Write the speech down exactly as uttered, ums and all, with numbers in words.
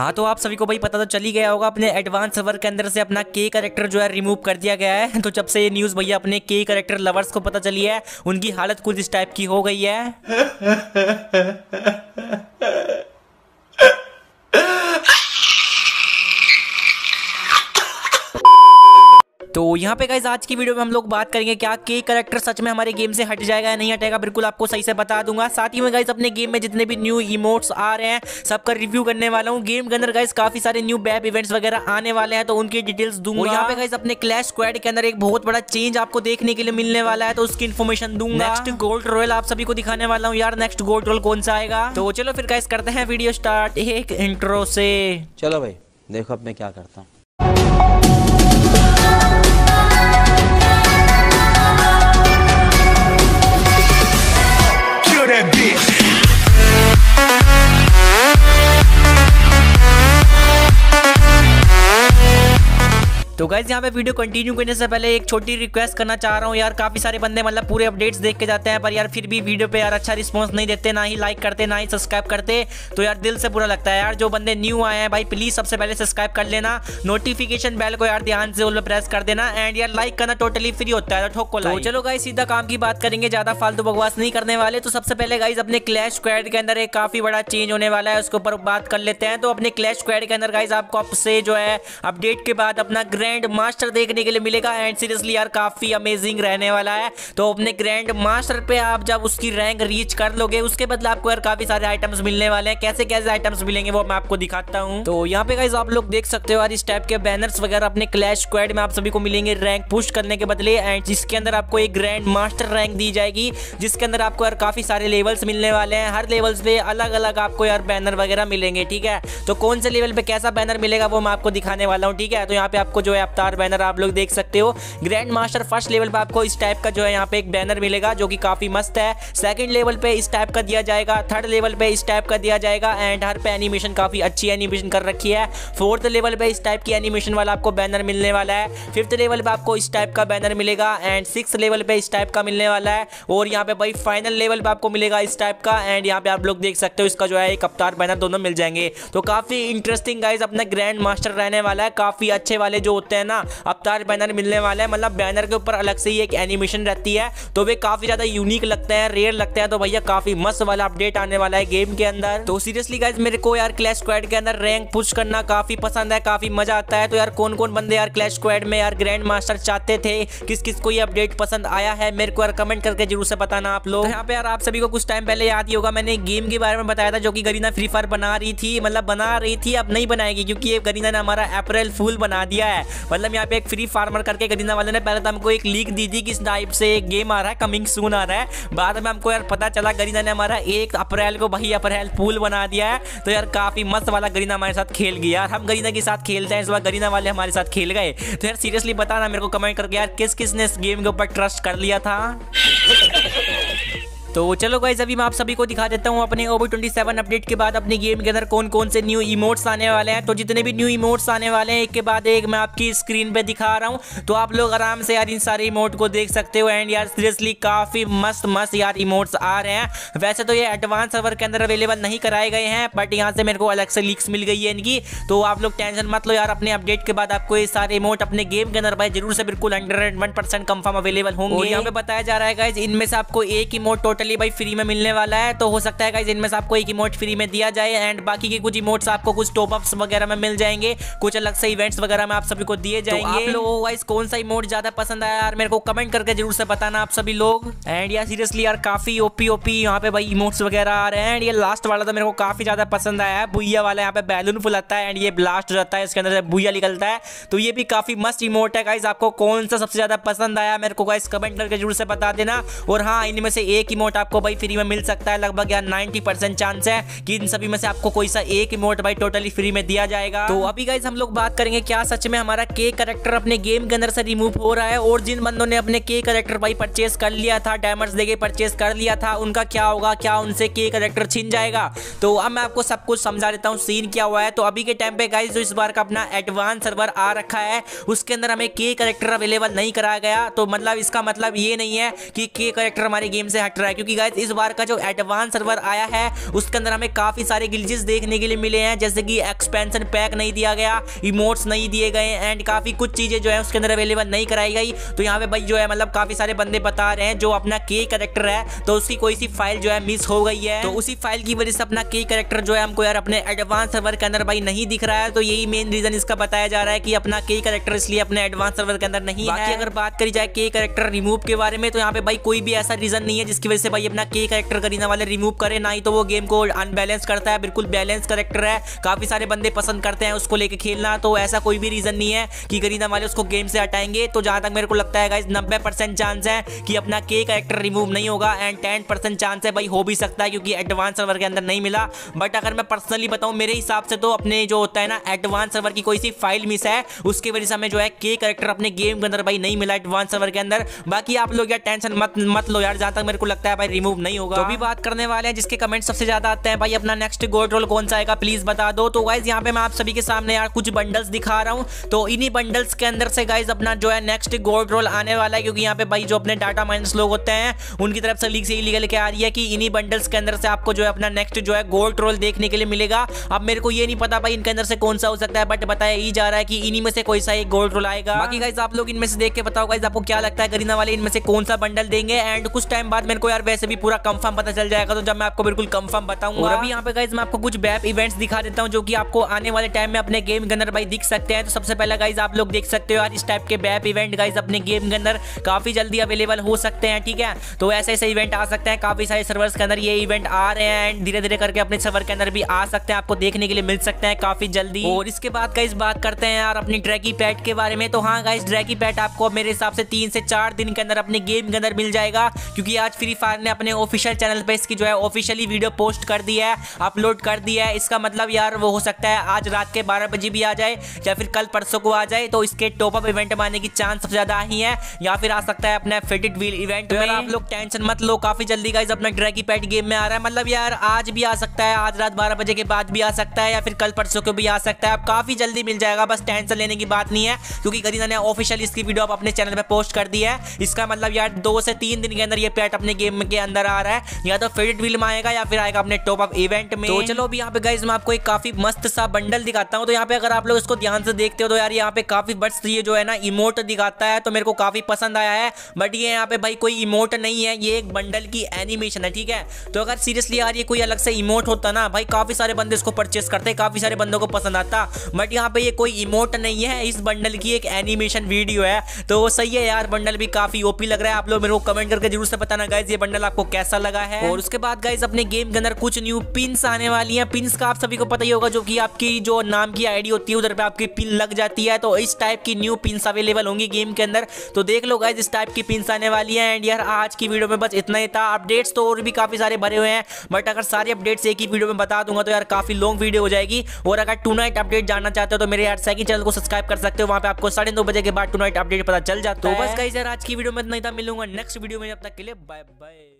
हाँ तो आप सभी को भाई पता तो चली गया होगा, अपने एडवांस सर्वर के अंदर से अपना के कैरेक्टर जो है रिमूव कर दिया गया है। तो जब से ये न्यूज़ भैया अपने के कैरेक्टर लवर्स को पता चली है, उनकी हालत कुछ इस टाइप की हो गई है। तो यहाँ पे गाइस आज की वीडियो में हम लोग बात करेंगे क्या के कैरेक्टर सच में हमारे गेम से हट जाएगा या नहीं हटेगा, बिल्कुल आपको सही से बता दूंगा। साथ ही में गाइस अपने गेम में जितने भी न्यू इमोट्स आ रहे हैं सबका रिव्यू करने वाला हूँ। गेम के अंदर गाइस काफी सारे न्यू बैप इवेंट्स वगैरह आने वाले हैं तो उनकी डिटेल्स दूंगा। यहाँ पे गाइस अपने क्लैश स्क्वाड के अंदर एक बहुत बड़ा चेंज आपको देखने के लिए मिलने वाला है तो उसकी इन्फॉर्मेशन दूंगा। नेक्स्ट गोल्ड रॉयल आप सभी को दिखाने वाला हूँ यार, नेक्स्ट गोल्ड रॉयल कौन सा आएगा। तो चलो फिर गाइस करते हैं वीडियो स्टार्ट एक इंट्रो से। चलो भाई देखो अब मैं क्या करता हूँ। तो गाइज यहाँ पे वीडियो कंटिन्यू करने से पहले एक छोटी रिक्वेस्ट करना चाह रहा हूँ यार। काफी सारे बंदे मतलब पूरे अपडेट्स देख के जाते हैं पर यार फिर भी वीडियो पे यार अच्छा रिस्पांस नहीं देते, ना ही लाइक करते ना ही सब्सक्राइब करते, तो यार दिल से बुरा लगता है यार। जो बंदे न्यू आए हैं भाई प्लीज सबसे पहले सब्सक्राइब कर लेना, नोटिफिकेशन बेल को यार ध्यान से उनमें प्रेस कर देना, एंड यार लाइक करना टोटली फ्री होता है ठोको लाइक। चलो गाइज सीधा काम की बात करेंगे, ज्यादा फालतू बकवास नहीं करने वाले। तो सबसे पहले गाइज अपने क्लैश स्क्वाड के अंदर एक काफी बड़ा चेंज होने वाला है, उसके ऊपर बात कर लेते हैं। तो अपने क्लैश स्क्वाड के अंदर गाइज आपको आपसे जो है अपडेट के बाद अपना ग्रैंड मास्टर देखने के लिए मिलेगा, एंड सीरियसली यार काफी अमेजिंग रहने वाला है। तो अपने ग्रैंड मास्टर पे आप जब उसकी रैंक रीच कर लोगे उसके बदले आपको यार काफी सारे आइटम्स मिलने वाले हैं। कैसे कैसे आइटम्स मिलेंगे वो मैं आपको दिखाता हूँ। तो यहाँ पे गाइस आप लोग देख सकते हो यार इस टाइप के बैनर्स वगैरह अपने क्लैश स्क्वाड में आप सभी को मिलेंगे रैंक पुश करने के बदले, एंड जिसके अंदर आपको एक ग्रैंड मास्टर रैंक दी जाएगी जिसके अंदर आपको यार काफी सारे लेवल्स मिलने वाले हैं। हर लेवल्स पे अलग अलग आपको यार बैनर वगैरह मिलेंगे, ठीक है। तो कौन से लेवल पे कैसा बैनर मिलेगा वो मैं आपको दिखाने वाला हूँ, ठीक है। तो यहाँ पे आपको जो है अवतार बैनर आप लोग देख सकते हो, ग्रैंड मास्टर फर्स्ट लेवल पे आपको इस टाइप का जो है यहाँ पे एक बैनर मिलेगा जो कि काफी मस्त है। सेकंड लेवल पे इस टाइप का दिया जाएगा, थर्ड लेवल पे इस टाइप का दिया जाएगा, एंड हर पे एनिमेशन काफी अच्छी एनिमेशन कर रखी है। फोर्थ लेवल पे इस टाइप की एनिमेशन वाला आपको बैनर मिलने वाला है। फिफ्थ लेवल पे आपको इस टाइप का बैनर मिलेगा, एंड सिक्स लेवल पे इस टाइप का मिलने वाला है, और यहाँ पे भाई फाइनल लेवल पे आपको मिलेगा इस टाइप का। एंड यहाँ पे आप लोग देख सकते हो इसका जो है एक अवतार बैनर दोनों मिल जाएंगे। तो काफी इंटरेस्टिंग गाइज अपना ग्रैंड मास्टर रहने वाला है, काफी अच्छे वाले जो होते हैं ना अवतार बैनर मिलने वाले हैं, मतलब बैनर के ऊपर अलग से ही एक एनिमेशन रहती है तो वे काफी ज्यादा यूनिक लगते हैं, रेयर लगते हैं। तो भैया काफी मस्त वाला अपडेट आने वाला है गेम के अंदर। तो सीरियसली गाइस मेरे को यार क्लैश स्क्वाड के अंदर रैंक पुश करना काफी पसंद है, काफी मजा आता है। तो यार कौन कौन बंदे यार क्लैश स्क्वाड में यार ग्रैंड मास्टर चाहते थे, किस किस को ये अपडेट पसंद आया है, मेरे को यार कमेंट करके जरूर से बताना आप लोग। यहाँ पे यार आप सभी को कुछ टाइम पहले याद ही होगा मैंने गेम के बारे में बताया था जो कि गरीना फ्री फायर बना रही थी, मतलब बना रही थी, अब नहीं बनाएगी क्योंकि ये गरीना ने हमारा अप्रैल फूल बना दिया। मतलब यहाँ पे एक फ्री फार्मर करके गरीना वाले ने पहले तो हमको एक लीक दी थी कि इस टाइप से एक गेम आ रहा है, कमिंग सून आ रहा है। बाद में हमको यार पता चला गरीना ने हमारा एक अप्रैल को भाई अप्रैल फूल बना दिया है। तो यार काफी मस्त वाला गरीना हमारे साथ खेल गया, हम गरीना के साथ खेलते हैं, इस बार गरीना वाले हमारे साथ खेल गए। तो यार सीरियसली बताना मेरे को कमेंट करके यार किस किसने इस गेम के ऊपर ट्रस्ट कर लिया था। तो चलो गाइस अभी मैं आप सभी को दिखा देता हूँ अपने ओबी ट्वेंटी सेवन अपडेट के बाद अपने गेम के अंदर कौन कौन से न्यू इमोट्स आने वाले हैं। तो जितने भी न्यू इमोट्स आने वाले हैं एक के बाद एक मैं आपकी स्क्रीन पे दिखा रहा हूँ, तो आप लोग आराम से यार इन सारे इमोट को देख सकते हो। एंड यार सीरियसली काफ़ी मस्त मस्त यार इमोट्स आ रहे हैं। वैसे तो ये एडवांस सर्वर के अंदर अवेलेबल नहीं कराए गए हैं बट यहाँ से मेरे को अलग से लीक्स मिल गई है इनकी, तो आप लोग टेंशन मत लो यार। अपने अपडेट के बाद आपको ये सारे इमोट अपने गेम के अंदर भाई जरूर से बिल्कुल hundred one percent confirm available होंगे। यहाँ पे बताया जा रहा है गाइस इनमें से आपको एक इमोट टोटली भाई फ्री में मिलने वाला है, तो हो सकता है गाइस इनमें से आपको एक इमोट फ्री में दिया जाए, एंड बाकी के कुछ इमोट्स आपको कुछ टॉप अप्स वगैरह में मिल जाएंगे, कुछ अलग से इवेंट्स वगैरह में आप सभी को दिए जाएंगे। तो आप लोगों गाइस कौन सा इमोट ज्यादा पसंद आया यार मेरे को कमेंट करके जरूर से बताना आप सभी लोग। एंड यार सीरियसली यार काफी ओपी ओपी यहाँ पे भाई इमोट्स वगैरह आ रहे हैं। एंड ये लास्ट वाला तो मेरे को काफी ज्यादा पसंद आया है, बुइया वाला यहाँ पे बैलून फुलाता है एंड ये ब्लास्ट हो जाता है, इसके अंदर बुइया निकलता है, तो ये भी काफी मस्त इमोट है। गाइस आपको कौन सा सबसे ज्यादा पसंद आया मेरे को गाइस कमेंट करके जरूर से बता देना। और हाँ इनमें से एक इमोट आपको भाई फ्री में मिल सकता है, लगभग यार नब्बे परसेंट चांस है कि इन सभी में से आपको कोई सा एक इमोट भाई टोटली फ्री में दिया जाएगा। तो अभी गाइस हम लोग बात करेंगे क्या सच में हमारा के कैरेक्टर अपने गेम के अंदर से रिमूव हो रहा है, और जिन बंदों ने अपने के कैरेक्टर भाई परचेस कर लिया था, डायमंड्स देके परचेस कर लिया था, उनका क्या होगा, क्या उनसे के कैरेक्टर छिन जाएगा। तो अब मैं आपको सब कुछ समझा देता हूँ सीन क्या हुआ है। तो अभी के टाइम पे गाइस जो इस बार का अपना एडवांस सर्वर आ रखा है उसके अंदर हमें के कैरेक्टर अवेलेबल नहीं कराया गया, तो मतलब इसका मतलब ये नहीं है कि के कैरेक्टर हमारे गेम से हट रहा है, क्योंकि गाइस इस बार का जो एडवांस सर्वर आया है उसके अंदर हमें काफी सारे ग्लिचेस देखने के लिए मिले हैं, जैसे कि एक्सपेंशन पैक नहीं दिया गया, इमोट्स नहीं दिए गए एंड काफी कुछ चीजें जो है उसके अंदर अवेलेबल नहीं कराई गई। तो यहाँ पे भाई जो है मतलब काफी सारे बंदे बता रहे हैं जो अपना के कैरेक्टर है तो उसकी कोई सी फाइल जो है मिस हो गई है, तो उसी फाइल की वजह से अपना के कैरेक्टर जो है हमको यार अपने एडवांस सर्वर के अंदर भाई नहीं दिख रहा है। तो यही मेन रीजन इसका बताया जा रहा है कि अपना के कैरेक्टर इसलिए अपने एडवांस सर्वर के अंदर नहीं है। अगर बात करी जाए के कैरेक्टर रिमूव के बारे में तो यहाँ पे भाई कोई भी ऐसा रीजन नहीं है जिसकी वजह से भाई अपना के कैरेक्टर करने वाले रिमूव करे, ना ही तो वो गेम को अनबैलेंस करता है। बिल्कुल बैलेंस कैरेक्टर है, काफी सारे बंदे पसंद करते हैं उसको लेके खेलना, तो ऐसा कोई भी रीजन नहीं है कि गरीना वाले उसको गेम से हटाएंगे। तो जहां तक मेरे को लगता है गाइस नब्बे परसेंट चांस है कि अपना के कैरेक्टर रिमूव नहीं होगा एंड दस परसेंट चांस है भाई हो भी सकता है क्योंकि एडवांस सर्वर के अंदर नहीं मिला। बट अगर मैं पर्सनली बताऊं मेरे हिसाब से तो अपने जो होता है ना एडवांस सर्वर की कोई सी फाइल मिस है उसकी वजह से हमें जो है के कैरेक्टर अपने गेम के अंदर भाई नहीं मिला एडवांस सर्वर के अंदर। बाकी आप लोग यार टेंशन मत मत लो यार, जहां तक मेरे को लगता है भाई रिमूव नहीं होगा। तो अभी बात करने वाले हैं जिसके कमेंट सबसे ज्यादा आते हैं भाई अपना नेक्स्ट गोल्ड रोल कौन सा आएगा प्लीज बता दो। तो गाइस यहाँ पे मैं आप सभी के सामने यार कुछ बंडल्स दिखा रहा हूँ, तो इन्हीं बंडल्स के अंदर से गाइस अपना जो है नेक्स्ट गोल्ड रोल आने वाला है, क्योंकि यहाँ पे भाई जो अपने डाटा माइनर्स लोग होते हैं उनकी तरफ से लीक से लीगल के आ रही है कि इन्हीं बंडल्स के अंदर से आपको जो है अपना नेक्स्ट जो है गोल्ड रोल देखने के लिए मिलेगा। अब मेरे को ये नहीं पता भाई इनके अंदर से कौन सा हो सकता है, बट बताया ही जा रहा है कि इन्हीं में से कोई सा एक गोल्ड रोल आएगा। बाकी गाइस आप लोग इनमें से देख के बताओ गाइस आपको क्या लगता है गरीना वाले इनमें से कौन सा बंडल देंगे, एंड कुछ टाइम बाद मेरे को यार वैसे भी पूरा कंफर्म पता चल जाएगा, तो जब मैं आपको बिल्कुल कंफर्म बताऊंगा। और अभी यहाँ पे गाइस मैं आपको कुछ बैप इवेंट्स दिखा देता हूँ जो कि आपको आने वाले टाइम में अपने गेम के अंदर भाई दिख सकते हैं। तो सबसे पहला गाइस आप लोग देख सकते हो यार इस टाइप के बैप इवेंट गाइस अपने गेम के अंदर काफी जल्दी अवेलेबल हो सकते हैं, ठीक है। तो ऐसे ऐसे इवेंट आ सकते हैं, काफी सारे सर्वर्स के अंदर ये इवेंट आ रहे हैं एंड धीरे धीरे करके अपने सर्वर के अंदर भी आ सकते हैं, आपको देखने के लिए मिल सकते हैं काफी जल्दी। और इसके बाद गाइस बात करते हैं यार अपनी ड्रैगी पैट के बारे में। तो हाँ गाइस ड्रैगी पैट आपको मेरे हिसाब से तीन से चार दिन के अंदर अपने गेम के अंदर मिल जाएगा, क्योंकि आज फ्री फायर ने अपने ऑफिशियल चैनल पर इसकी जो है ऑफिशियली वीडियो पोस्ट कर दी है, अपलोड कर दी है। इसका मतलब यार वो हो सकता है आज रात के बारह बजे भी आ जाए या फिर कल परसों को आ जाए, तो इसके टॉपअप इवेंट में आने की चांस सबसे ज्यादा ही है, या फिर आ सकता है अपना फेटेड व्हील इवेंट। यार आप लोग टेंशन मत लो, काफी जल्दी गाइस अपना ड्रैगी पैट गेम में आ रहा है, मतलब यार आज भी आ सकता है, आज रात बारह बजे के बाद भी आ सकता है या फिर कल परसों को भी आ सकता है, आप काफी जल्दी मिल जाएगा, बस टेंशन लेने की बात नहीं है। क्योंकि गरीना ने ऑफिशियल इसकी वीडियो आप अपने चैनल पर पोस्ट कर दी है, इसका मतलब यार दो से तीन दिन के अंदर ये पैट अपने गेम के अंदर आ रहा है, या तो फेटेड व्हील में आएगा या फिर आएगा अपने टॉप अप इवेंट में। तो चलो अभी यहाँ पे गाइस मैं आपको एक काफी मस्त सा बंडल दिखाता हूँ। तो यहाँ पे अगर आप लोग इसको ध्यान से देखते हो तो यार यहाँ पे काफी बस ये जो है ना इमोट दिखाता है, तो मेरे को काफी पसंद आया है। बट ये यहाँ पे भाई कोई इमोट नहीं है, ये एक बंडल की एनिमेशन है, ठीक है। तो अगर सीरियसली यार ये कोई अलग से इमोट होता ना भाई काफी सारे बंदे इसको परचेस करते, काफी सारे बंदों को पसंद आता, बट यहाँ पे ये कोई इमोट नहीं है, इस बंडल की एक एनिमेशन वीडियो है। तो सही है यार, बंडल भी काफी ओपी लग रहा है। आप लोग मेरे को कमेंट करके जरूर से बताना गाइज ये बंडल आपको कैसा लगा है। और उसके बाद गाइज अपने गेम के अंदर कुछ न्यू पिन्स आने वाली है। पिन्स का आप सभी को पता ही होगा, जो कि आपकी जो नाम की आईडी होती है उधर पे आपकी पिन लग जाती है, तो इस टाइप की न्यू पिन्स अवेलेबल होंगी गेम के अंदर। तो देख लो गाइज इस टाइप की पिन्स आने वाली है। एंड यार आज की वीडियो में बस इतना ही था, अपडेट्स तो और भी काफी सारे भरे हुए हैं, बट अगर सारे अपडेट्स एक ही वीडियो में बता दूंगा तो यार काफी लॉन्ग वीडियो हो जाएगी। और अगर टू नाइट अपडेट जानना चाहते हो तो मेरे यार सेकंड चैनल को सब्सक्राइब कर सकते हो, वहां पे आपको साढ़े नौ बजे के बाद टू नाइट अपडेट पता चल जाता है। तो बस गाइस यार आज की वीडियो में इतना ही था, मिलूंगा नेक्स्ट वीडियो में, जब तक के लिए बाय बाय।